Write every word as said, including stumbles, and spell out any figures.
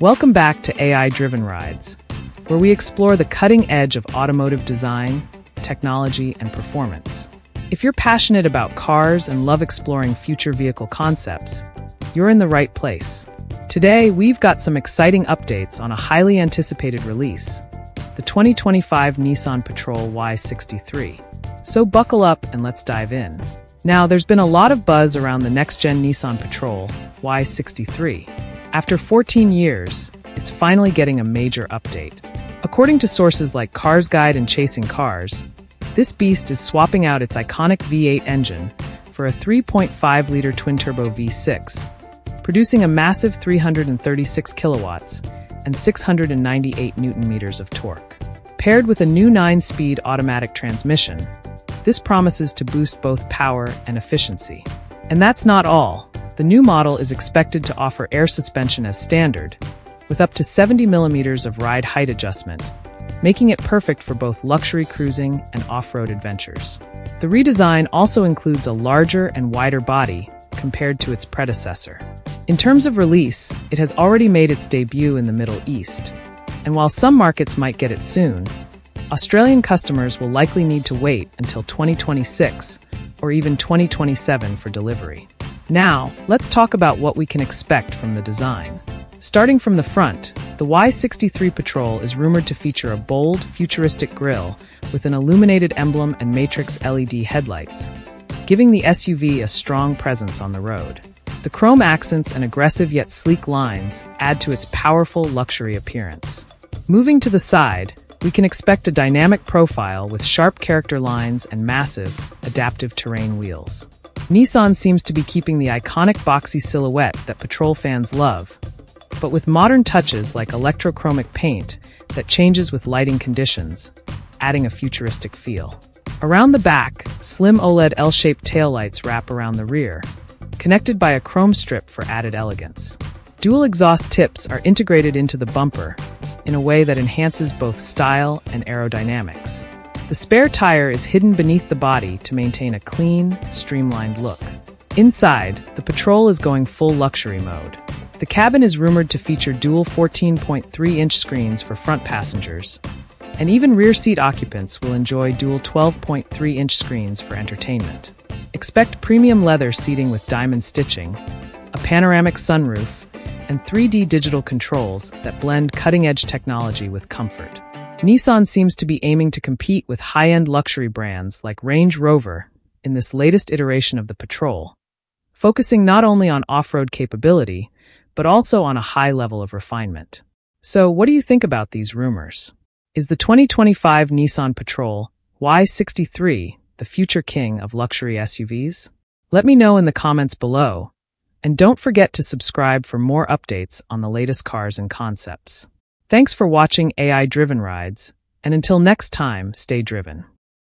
Welcome back to A I Driven Rides, where we explore the cutting edge of automotive design, technology, and performance. If you're passionate about cars and love exploring future vehicle concepts, you're in the right place. Today, we've got some exciting updates on a highly anticipated release, the twenty twenty-five Nissan Patrol Y sixty-three. So buckle up and let's dive in. Now, there's been a lot of buzz around the next-gen Nissan Patrol Y sixty-three. After fourteen years, it's finally getting a major update. According to sources like Cars Guide and Chasing Cars, this beast is swapping out its iconic V eight engine for a three point five liter twin-turbo V six, producing a massive three hundred thirty-six kilowatts and six hundred ninety-eight newton-meters of torque. Paired with a new nine-speed automatic transmission, this promises to boost both power and efficiency. And that's not all. The new model is expected to offer air suspension as standard, with up to seventy millimeters of ride height adjustment, making it perfect for both luxury cruising and off-road adventures. The redesign also includes a larger and wider body compared to its predecessor. In terms of release, it has already made its debut in the Middle East, and while some markets might get it soon, Australian customers will likely need to wait until twenty twenty-six or even twenty twenty-seven for delivery. Now, let's talk about what we can expect from the design. Starting from the front, the Y sixty-three Patrol is rumored to feature a bold, futuristic grille with an illuminated emblem and Matrix L E D headlights, giving the S U V a strong presence on the road. The chrome accents and aggressive yet sleek lines add to its powerful luxury appearance. Moving to the side, we can expect a dynamic profile with sharp character lines and massive, adaptive terrain wheels. Nissan seems to be keeping the iconic boxy silhouette that Patrol fans love, but with modern touches like electrochromic paint that changes with lighting conditions, adding a futuristic feel. Around the back, slim OLED L-shaped taillights wrap around the rear, connected by a chrome strip for added elegance. Dual exhaust tips are integrated into the bumper in a way that enhances both style and aerodynamics. The spare tire is hidden beneath the body to maintain a clean, streamlined look. Inside, the Patrol is going full luxury mode. The cabin is rumored to feature dual fourteen point three inch screens for front passengers, and even rear seat occupants will enjoy dual twelve point three inch screens for entertainment. Expect premium leather seating with diamond stitching, a panoramic sunroof, and three D digital controls that blend cutting-edge technology with comfort. Nissan seems to be aiming to compete with high-end luxury brands like Range Rover in this latest iteration of the Patrol, focusing not only on off-road capability, but also on a high level of refinement. So what do you think about these rumors? Is the twenty twenty-five Nissan Patrol Y sixty-three the future king of luxury S U Vs? Let me know in the comments below, and don't forget to subscribe for more updates on the latest cars and concepts. Thanks for watching A I Driven Rides, and until next time, stay driven.